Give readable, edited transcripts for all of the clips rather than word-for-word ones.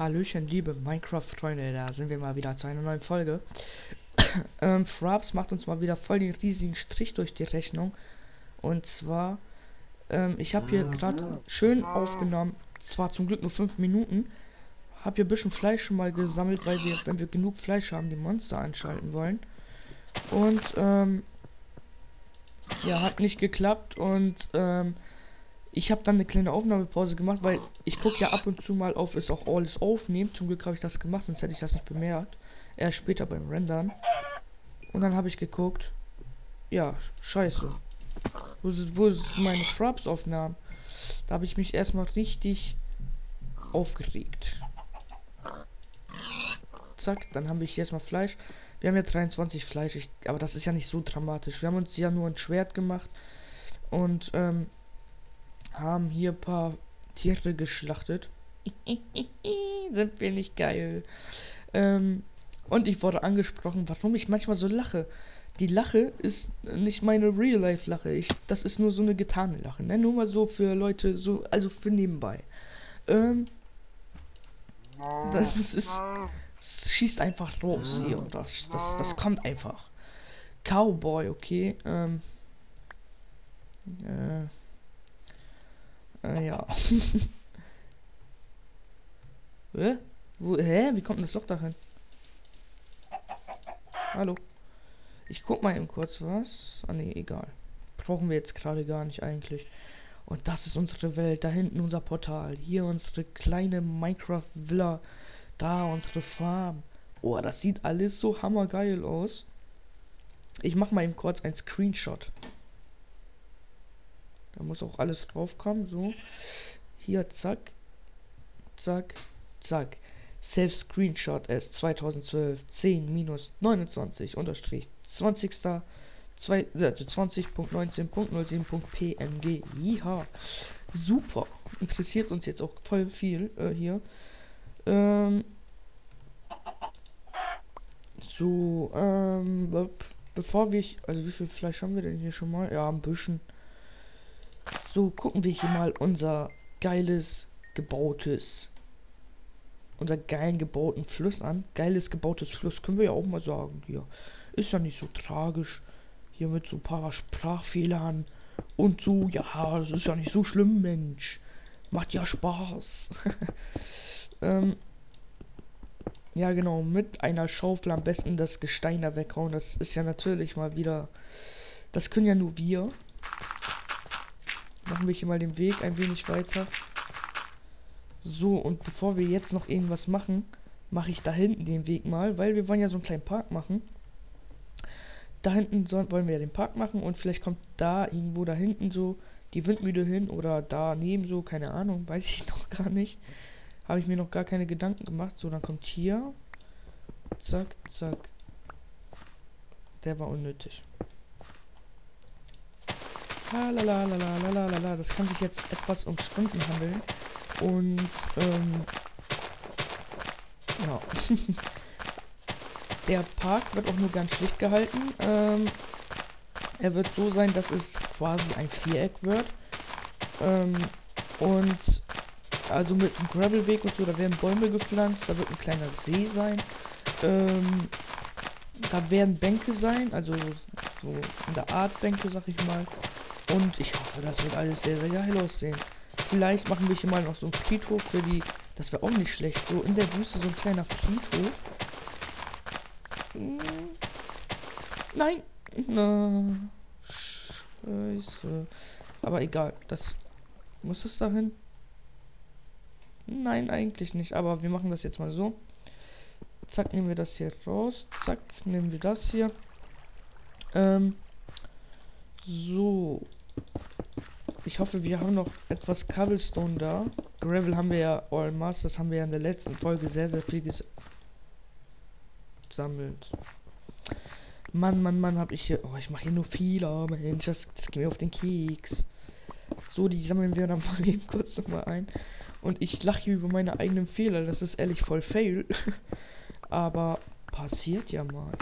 Hallöchen, liebe Minecraft-Freunde, da sind wir mal wieder zu einer neuen Folge. Fraps macht uns mal wieder voll den riesigen Strich durch die Rechnung. Und zwar, ich habe hier gerade schön aufgenommen, zwar zum Glück nur 5 Minuten, habe hier ein bisschen Fleisch schon mal gesammelt, weil wir, wenn wir genug Fleisch haben, die Monster anschalten wollen. Und, ja, hat nicht geklappt und, ich habe dann eine kleine Aufnahmepause gemacht, weil ich gucke ja ab und zu mal auf, ist auch alles aufnehmen. Zum Glück habe ich das gemacht, sonst hätte ich das nicht bemerkt. Erst später beim Rendern. Und dann habe ich geguckt. Ja, scheiße. Wo ist meine Fraps-Aufnahmen? Da habe ich mich erstmal richtig aufgeregt. Zack, dann habe ich erstmal Fleisch. Wir haben ja 23 Fleisch, aber das ist ja nicht so dramatisch. Wir haben uns ja nur ein Schwert gemacht. Und, haben hier ein paar Tiere geschlachtet. Sind wir nicht geil? Und ich wurde angesprochen, warum ich manchmal so lache. Die Lache ist nicht meine Real-Life-Lache. Das ist nur so eine getane Lache. Ne? Nur mal so für Leute, so, also für nebenbei. Das schießt einfach raus hier. Und das kommt einfach. Cowboy, okay. Ja. Hä? Wie kommt denn das Loch da hin? Hallo? Ich guck mal eben kurz was. Ah ne, egal. Brauchen wir jetzt gerade gar nicht eigentlich. Und das ist unsere Welt. Da hinten unser Portal. Hier unsere kleine Minecraft-Villa. Da unsere Farm. Oh, das sieht alles so hammergeil aus. Ich mach mal eben kurz ein Screenshot. Da muss auch alles drauf kommen, so. Hier, zack, zack, zack. Save Screenshot S 2012 10-29-20.19.07.png. 20 Jaha. Super. Interessiert uns jetzt auch voll viel hier. So, bevor wir... Also wie viel Fleisch haben wir denn hier schon mal? Ja, ein bisschen... So, gucken wir hier mal unser geiles, gebautes, unser geilen gebauten Fluss an. Geiles, gebautes Fluss, können wir ja auch mal sagen hier. Ist ja nicht so tragisch. Hier mit so ein paar Sprachfehlern und so. Ja, das ist ja nicht so schlimm, Mensch. Macht ja Spaß. Ja, genau, mit einer Schaufel am besten das Gestein da weghauen. Das ist ja natürlich mal wieder... Das können ja nur wir. Machen wir hier mal den Weg ein wenig weiter. So, und bevor wir jetzt noch irgendwas machen, mache ich da hinten den Weg mal, weil wir wollen ja so einen kleinen Park machen. Da hinten wollen wir ja den Park machen und vielleicht kommt da irgendwo da hinten so die Windmühle hin oder daneben so, keine Ahnung, weiß ich noch gar nicht. Habe ich mir noch gar keine Gedanken gemacht. So, dann kommt hier. Zack, zack. Der war unnötig. Lalalala, das kann sich jetzt etwas um Stunden handeln. Und, ja. Der Park wird auch nur ganz schlicht gehalten. Er wird so sein, dass es quasi ein Viereck wird. Und, also mit einem Gravelweg und so, da werden Bäume gepflanzt, da wird ein kleiner See sein. Da werden Bänke sein, also so in der Art Bänke, sag ich mal. Und ich hoffe, das wird alles sehr, sehr geil aussehen. Vielleicht machen wir hier mal noch so einen Friedhof für die... Das wäre auch nicht schlecht. So in der Wüste so ein kleiner Friedhof. Nein. Na, scheiße. Aber egal. Das... Muss es dahin? Nein, eigentlich nicht. Aber wir machen das jetzt mal so. Zack, nehmen wir das hier raus. Zack, nehmen wir das hier. So. Ich hoffe, wir haben noch etwas Cobblestone da. Gravel haben wir ja All Mass, das haben wir ja in der letzten Folge sehr, sehr viel gesammelt. Mann, hab ich hier... Oh, ich mache hier nur Fehler, Mensch, das geht mir auf den Keks. So, die sammeln wir dann mal eben kurz nochmal ein. Und ich lache hier über meine eigenen Fehler, das ist ehrlich voll fail. Aber passiert ja mal.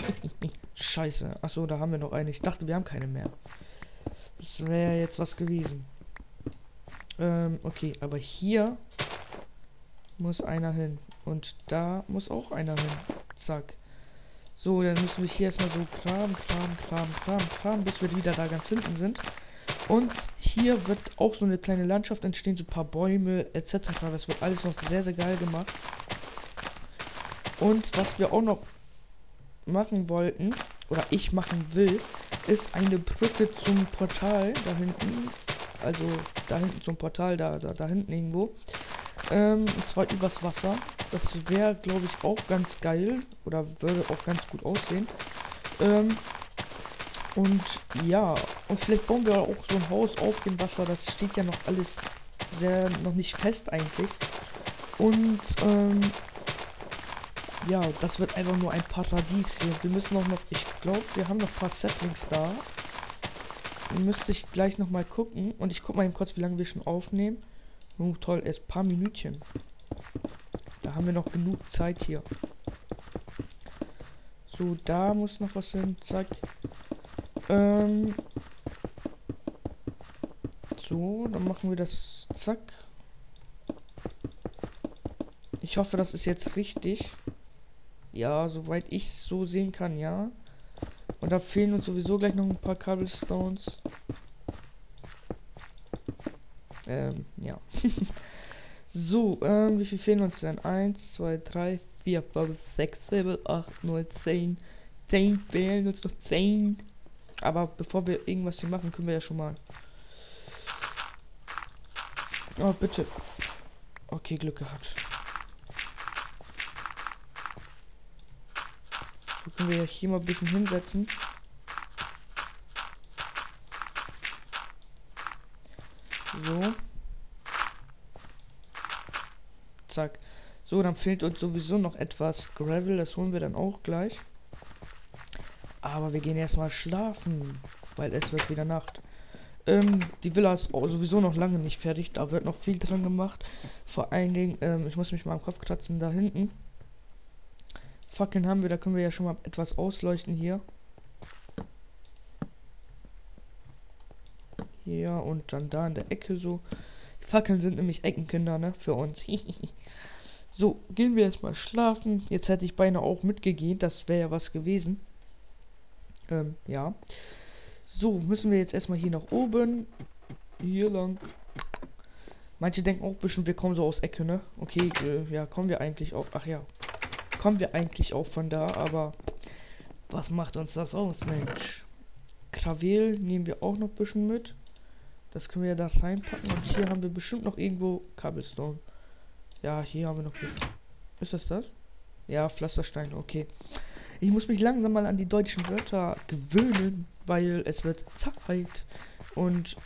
Scheiße, achso, da haben wir noch eine. Ich dachte, wir haben keine mehr. Das wäre ja jetzt was gewesen. Okay, aber hier muss einer hin. Und da muss auch einer hin. Zack. So, dann müssen wir hier erstmal so kramen, bis wir wieder da ganz hinten sind. Und hier wird auch so eine kleine Landschaft entstehen, so ein paar Bäume etc. Das wird alles noch sehr, sehr geil gemacht. Und was wir auch noch machen wollten, oder ich machen will, ist eine Brücke zum Portal da hinten. Also da hinten zum Portal, da hinten irgendwo. Und zwar übers Wasser. Das wäre, glaube ich, auch ganz geil. Oder würde auch ganz gut aussehen. Und ja, und vielleicht bauen wir auch so ein Haus auf dem Wasser. Das steht ja noch alles sehr, noch nicht fest eigentlich. Und ja, das wird einfach nur ein Paradies hier. Wir müssen auch noch, ich glaube, wir haben noch ein paar Saplings da. Müsste ich gleich noch mal gucken. Und ich gucke mal eben kurz, wie lange wir schon aufnehmen. Oh, toll, erst ein paar Minütchen. Da haben wir noch genug Zeit hier. So, da muss noch was hin. Zack. So, dann machen wir das. Zack. Ich hoffe, das ist jetzt richtig. Ja, soweit ich so sehen kann, ja. Und da fehlen uns sowieso gleich noch ein paar Cobblestones. Ja. So, wie viel fehlen uns denn? 1, 2, 3, 4, 5, 6, 7, 8, 9, 10. 10 fehlen uns noch 10. Aber bevor wir irgendwas hier machen, können wir ja schon mal. Oh, bitte. Okay, Glück gehabt. So, können wir hier mal ein bisschen hinsetzen. So. Zack. So, dann fehlt uns sowieso noch etwas Gravel, das holen wir dann auch gleich. Aber wir gehen erstmal schlafen, weil es wird wieder Nacht. Die Villa ist sowieso noch lange nicht fertig, da wird noch viel dran gemacht. Vor allen Dingen, ich muss mich mal am Kopf kratzen, da hinten. Fackeln haben wir, da können wir ja schon mal etwas ausleuchten hier. Ja, und dann da in der Ecke so. Die Fackeln sind nämlich Eckenkinder, ne? Für uns. So, gehen wir erstmal schlafen. Jetzt hätte ich beinahe auch mitgegeben, das wäre ja was gewesen. Ja. So, müssen wir jetzt erstmal hier nach oben. Hier lang. Manche denken auch bestimmt, wir kommen so aus Ecke, ne? Okay, ja, kommen wir eigentlich auch. Ach ja. Kommen wir eigentlich auch von da, aber was macht uns das aus, Mensch? Gravel nehmen wir auch noch ein bisschen mit. Das können wir ja da reinpacken. Und hier haben wir bestimmt noch irgendwo Cobblestone. Ja, hier haben wir noch ein bisschen. Ist das das? Ja, Pflasterstein, okay. Ich muss mich langsam mal an die deutschen Wörter gewöhnen, weil es wird Zeit. Und,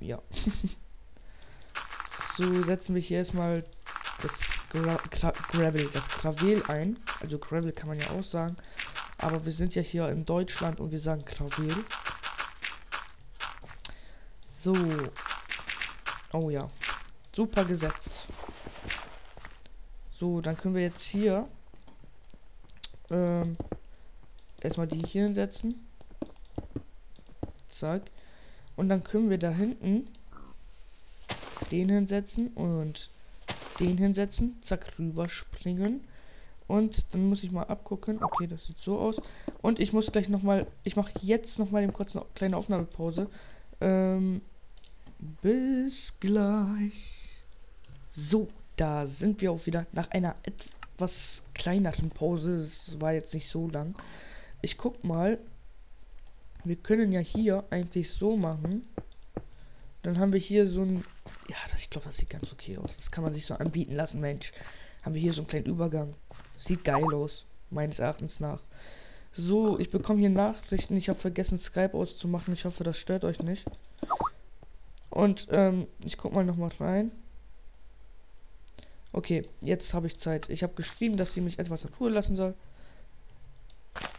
ja. So, setzen wir hier erstmal das Gravel ein. Also Gravel kann man ja auch sagen. Aber wir sind ja hier in Deutschland und wir sagen Gravel. So. Oh ja. Super gesetzt. So, dann können wir jetzt hier erstmal die hier hinsetzen. Zack. Und dann können wir da hinten den hinsetzen und den hinsetzen. Zack, rüberspringen. Und dann muss ich mal abgucken. Okay, das sieht so aus. Und ich muss gleich nochmal. Ich mache jetzt nochmal eben kurz eine kleine Aufnahmepause. Bis gleich. So, da sind wir auch wieder nach einer etwas kleineren Pause. Es war jetzt nicht so lang. Ich guck mal. Wir können ja hier eigentlich so machen. Dann haben wir hier so ein. Ja, ich glaube, das sieht ganz okay aus. Das kann man sich so anbieten lassen, Mensch. Haben wir hier so einen kleinen Übergang. Sieht geil aus, meines Erachtens nach. So, ich bekomme hier Nachrichten. Ich habe vergessen, Skype auszumachen. Ich hoffe, das stört euch nicht. Und, ich guck mal nochmal rein. Okay, jetzt habe ich Zeit. Ich habe geschrieben, dass sie mich etwas in Ruhe lassen soll.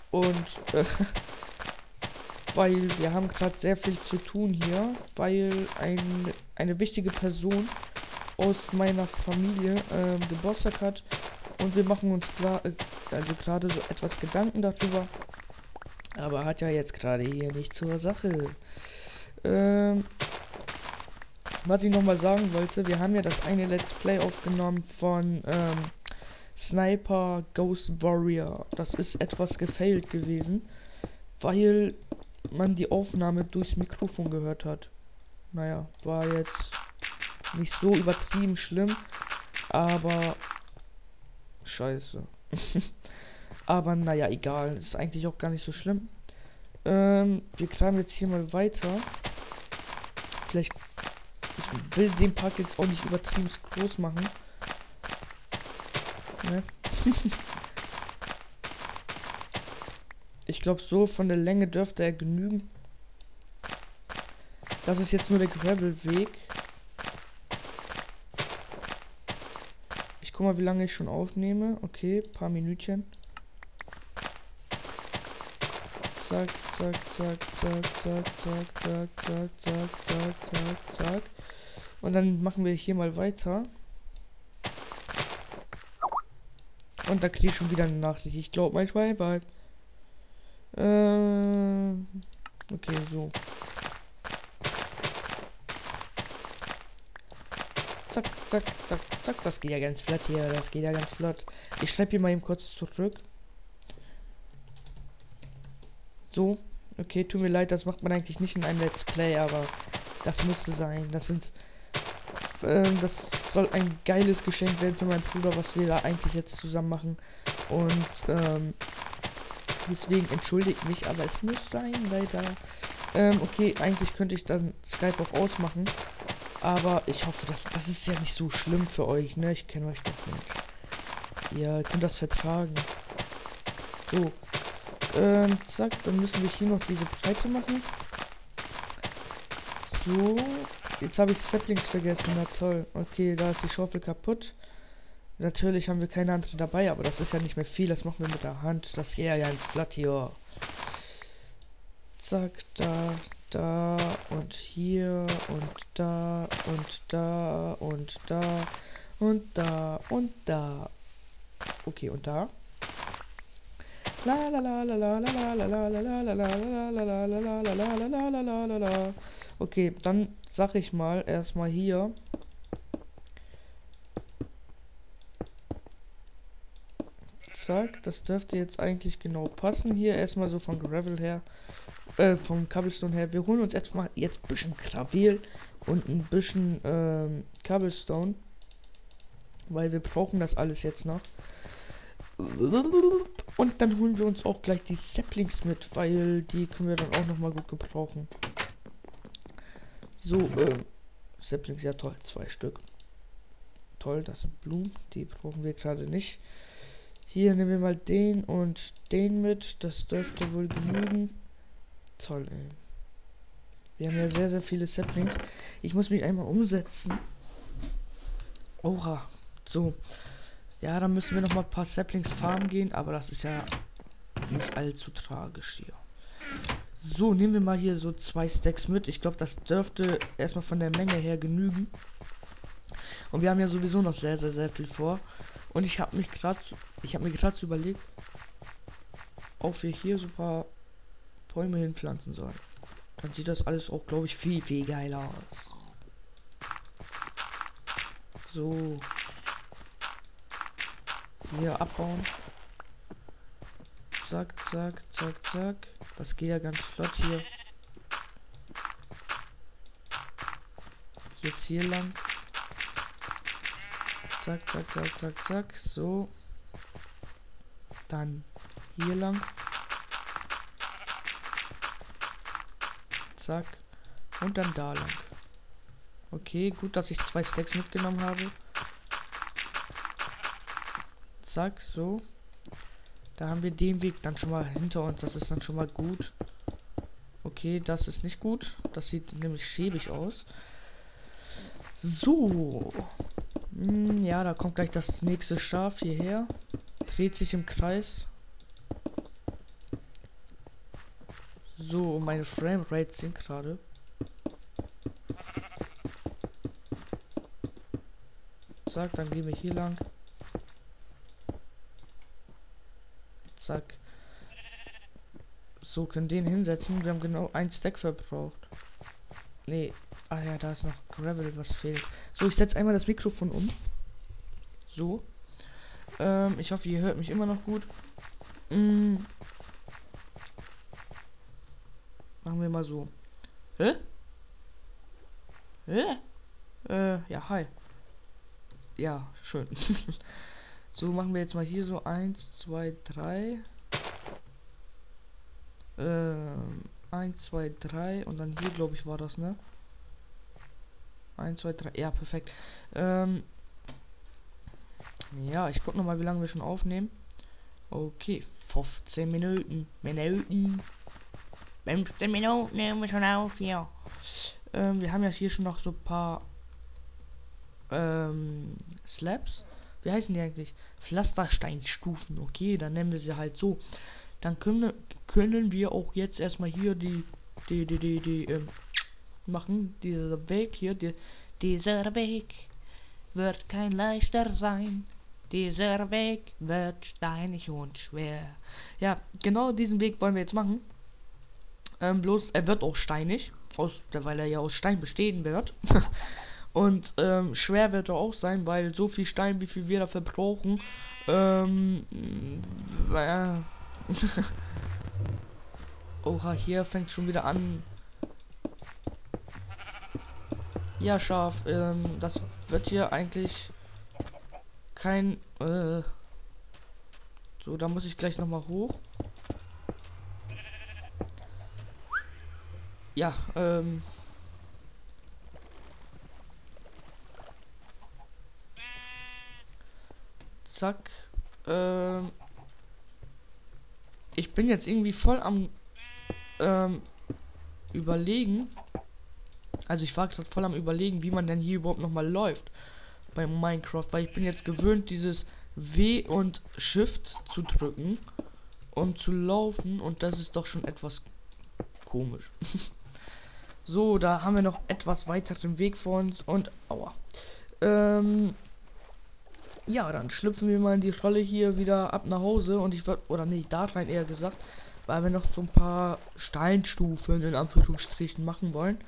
Und, weil wir haben gerade sehr viel zu tun hier. Weil eine wichtige Person aus meiner Familie Geburtstag hat. Und wir machen uns gerade so etwas Gedanken darüber. Aber hat ja jetzt gerade hier nicht zur Sache. Was ich nochmal sagen wollte, wir haben ja das eine Let's Play aufgenommen von Sniper Ghost Warrior. Das ist etwas gefailt gewesen, weil man die Aufnahme durchs Mikrofon gehört hat. Naja, war jetzt nicht so übertrieben schlimm, aber scheiße. Aber naja, egal, ist eigentlich auch gar nicht so schlimm. Wir kramen jetzt hier mal weiter. Vielleicht, ich will den Park jetzt auch nicht übertrieben groß machen. Ne? Ich glaube, so von der Länge dürfte er genügen. Das ist jetzt nur der Gravelweg. Ich guck mal, wie lange ich schon aufnehme. Okay, paar Minütchen. Zack, zack, zack, zack, zack, zack, zack, zack, zack, zack, zack, zack. Und dann machen wir hier mal weiter. Und da kriege ich schon wieder eine Nachricht. Ich glaube, manchmal bald. Okay, so. Zack, zack, zack, zack. Das geht ja ganz flott hier. Das geht ja ganz flott. Ich schreibe hier mal eben kurz zurück. So. Okay, tut mir leid. Das macht man eigentlich nicht in einem Let's Play, aber das müsste sein. Das sind... das soll ein geiles Geschenk werden für meinen Bruder, was wir da eigentlich jetzt zusammen machen. Und deswegen entschuldigt mich, aber es muss sein, leider. Okay, eigentlich könnte ich dann Skype auch ausmachen. Aber ich hoffe, das ist ja nicht so schlimm für euch, ne? Ich kenne euch doch nicht. Ihr könnt das vertragen. So. Zack, dann müssen wir hier noch diese Breite machen. So. Jetzt habe ich Saplings vergessen, na toll. Okay, da ist die Schaufel kaputt. Natürlich haben wir keine andere dabei, aber das ist ja nicht mehr viel. Das machen wir mit der Hand. Das geht ja ins Blatt hier. Zack, da, da und hier und da und da und da und da und da. Okay, und da. La la la la la la la la la la la la la la la la. Okay, dann sag ich mal erstmal hier. Zack, das dürfte jetzt eigentlich genau passen. Hier erstmal so vom Gravel her, vom Cobblestone her. Wir holen uns erstmal jetzt ein bisschen Gravel und ein bisschen Cobblestone. Weil wir brauchen das alles jetzt noch. Und dann holen wir uns auch gleich die Saplings mit, weil die können wir dann auch nochmal gut gebrauchen. So, Saplings, ja toll, 2 Stück. Toll, das sind Blumen, die brauchen wir gerade nicht. Hier nehmen wir mal den und den mit, das dürfte wohl genügen. Toll, ey. Wir haben ja sehr, sehr viele Saplings. Ich muss mich einmal umsetzen. Oha, so. Ja, dann müssen wir nochmal ein paar Saplings farmen gehen, aber das ist ja nicht allzu tragisch hier. So, nehmen wir mal hier so 2 Stacks mit. Ich glaube, das dürfte erstmal von der Menge her genügen. Und wir haben ja sowieso noch sehr, sehr, sehr viel vor. Und ich habe mir gerade überlegt, ob wir hier so ein paar Bäume hinpflanzen sollen. Dann sieht das alles auch, glaube ich, viel, viel geiler aus. So. Hier abbauen. Zack, zack, zack, zack. Das geht ja ganz flott hier. Jetzt hier lang. Zack, zack, zack, zack, zack. So. Dann hier lang. Zack. Und dann da lang. Okay, gut, dass ich 2 Stacks mitgenommen habe. Zack, so. Da haben wir den Weg dann schon mal hinter uns. Das ist dann schon mal gut. Okay, das ist nicht gut. Das sieht nämlich schäbig aus. So. Ja, da kommt gleich das nächste Schaf hierher. Dreht sich im Kreis. So, meine Framerates sind gerade. Zack, dann gehen wir hier lang. Zack. So, können den hinsetzen. Wir haben genau 1 Stack verbraucht. Nee. Ah ja, da ist noch Gravel, was fehlt. So, ich setze einmal das Mikrofon um. So. Ich hoffe, ihr hört mich immer noch gut. Machen wir mal so. Hä? Hä? Ja, hi. Ja, schön. So, machen wir jetzt mal hier so 1, 2, 3. 1, 2, 3 und dann hier, glaube ich, war das, ne? 1, 2, 3, ja, perfekt. Ja, ich gucke nochmal, wie lange wir schon aufnehmen. Okay, 15 Minuten. 15 Minuten nehmen wir schon auf hier. Wir haben ja hier schon noch so ein paar Slabs. Wie heißen die eigentlich? Pflastersteinstufen. Okay, dann nennen wir sie halt so. Dann können wir auch jetzt erstmal hier die machen. Dieser Weg hier, dieser Weg wird kein leichter sein. Dieser Weg wird steinig und schwer. Ja, genau diesen Weg wollen wir jetzt machen. Bloß, er wird auch steinig, weil er ja aus Stein bestehen wird. Und schwer wird er auch sein, weil so viel Stein, wie viel wir dafür brauchen, Oha, hier fängt schon wieder an. Ja, scharf. Das wird hier eigentlich kein... So, da muss ich gleich nochmal hoch. Ja, Zack. Ich bin jetzt irgendwie voll am überlegen. Also ich war gerade voll am überlegen, wie man denn hier überhaupt nochmal läuft bei Minecraft, weil ich bin jetzt gewöhnt, dieses W und Shift zu drücken, um zu laufen, und das ist doch schon etwas komisch. So, da haben wir noch etwas weiteren Weg vor uns und aua. Ja, dann schlüpfen wir mal in die Rolle hier wieder ab nach Hause und ich würde, oder nee, da rein eher gesagt, weil wir noch so ein paar Steinstufen in Anführungsstrichen machen wollen.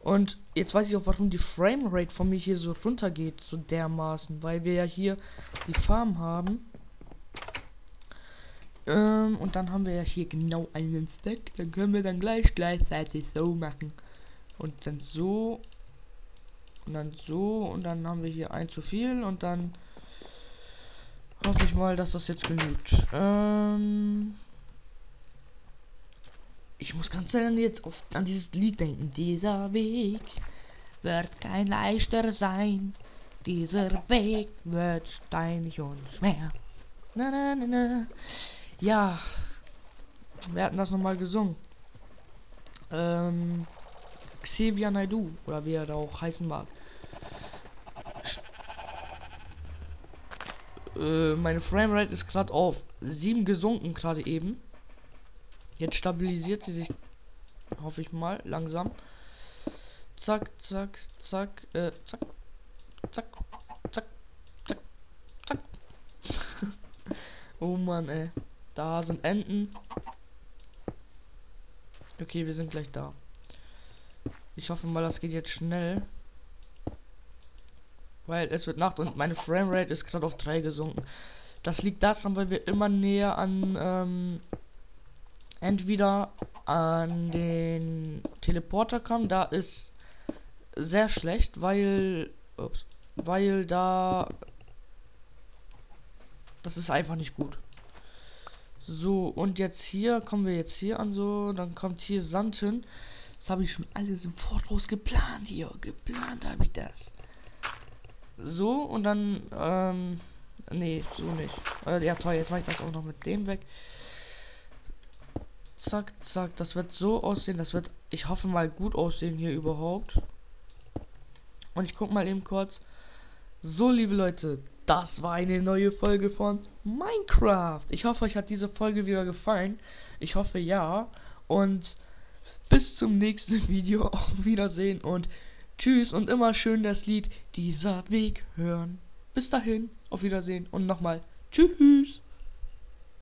Und jetzt weiß ich auch, warum die Framerate von mir hier so runter geht, so dermaßen, weil wir ja hier die Farm haben. Und dann haben wir ja hier genau einen Stack, dann können wir dann gleichzeitig so machen. Und dann so. Und dann so. Und dann haben wir hier ein zu viel und dann... Hoffe ich mal, dass das jetzt genügt. Ich muss ganz schnell jetzt oft an dieses Lied denken. Dieser Weg wird kein leichter sein. Dieser Weg wird steinig und schwer. Na, na, na, na. Ja. Wir hatten das nochmal gesungen. Xavier Naidoo, oder wie er da auch heißen mag. Meine Framerate ist gerade auf 7 gesunken gerade eben. Jetzt stabilisiert sie sich, hoffe ich mal, langsam. Zack, zack, zack, zack, zack, zack, zack, zack. Oh Mann, ey. Da sind Enten. Okay, wir sind gleich da. Ich hoffe mal, das geht jetzt schnell. Weil es wird Nacht und meine Framerate ist gerade auf 3 gesunken. Das liegt daran, weil wir immer näher an entweder an den Teleporter kommen. Da ist sehr schlecht, weil das ist einfach nicht gut. So, und jetzt hier kommen wir jetzt hier an, so, dann kommt hier Sand hin. Das habe ich schon alles im Voraus geplant hier. Geplant habe ich das. So, und dann, nee, so nicht. Ja, toll, jetzt mache ich das auch noch mit dem weg. Zack, zack, das wird so aussehen, das wird, ich hoffe mal, gut aussehen hier überhaupt. Und ich guck mal eben kurz. So, liebe Leute, das war eine neue Folge von Minecraft. Ich hoffe, euch hat diese Folge wieder gefallen. Ich hoffe, ja. Und bis zum nächsten Video. Auf Wiedersehen und tschüss und immer schön das Lied Dieser Weg hören. Bis dahin, auf Wiedersehen und nochmal tschüss.